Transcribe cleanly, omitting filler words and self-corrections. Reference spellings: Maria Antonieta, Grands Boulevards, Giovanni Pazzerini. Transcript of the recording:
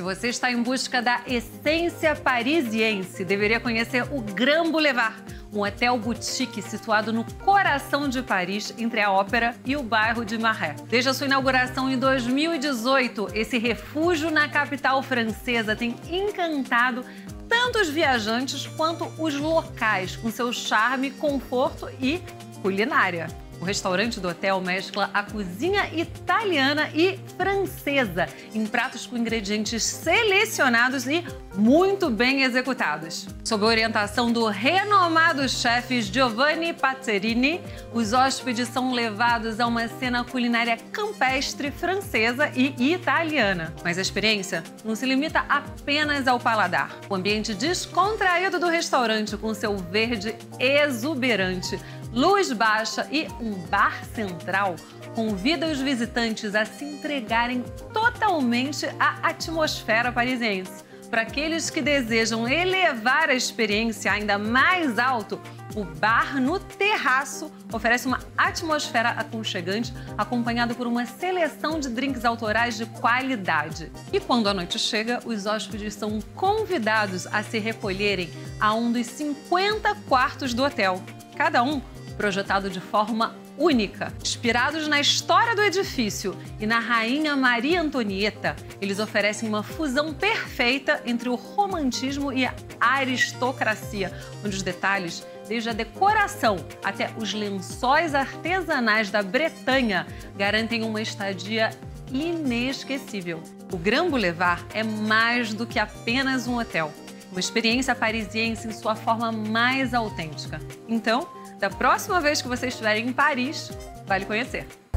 Se você está em busca da essência parisiense, deveria conhecer o Grands Boulevards, um hotel boutique situado no coração de Paris, entre a Ópera e o bairro de Marais. Desde a sua inauguração em 2018, esse refúgio na capital francesa tem encantado tanto os viajantes quanto os locais, com seu charme, conforto e culinária. O restaurante do hotel mescla a cozinha italiana e francesa em pratos com ingredientes selecionados e muito bem executados. Sob a orientação do renomado chefe Giovanni Pazzerini, os hóspedes são levados a uma cena culinária campestre, francesa e italiana. Mas a experiência não se limita apenas ao paladar. O ambiente descontraído do restaurante, com seu verde exuberante, luz baixa e um bar central, convida os visitantes a se entregarem totalmente à atmosfera parisiense. Para aqueles que desejam elevar a experiência ainda mais alto, o bar no terraço oferece uma atmosfera aconchegante, acompanhado por uma seleção de drinks autorais de qualidade. E quando a noite chega, os hóspedes são convidados a se recolherem a um dos 50 quartos do hotel, cada um projetado de forma única. Inspirados na história do edifício e na rainha Maria Antonieta, eles oferecem uma fusão perfeita entre o romantismo e a aristocracia, onde os detalhes, desde a decoração até os lençóis artesanais da Bretanha, garantem uma estadia inesquecível. O Grands Boulevards é mais do que apenas um hotel. Uma experiência parisiense em sua forma mais autêntica. Então, da próxima vez que você estiver em Paris, vale conhecer.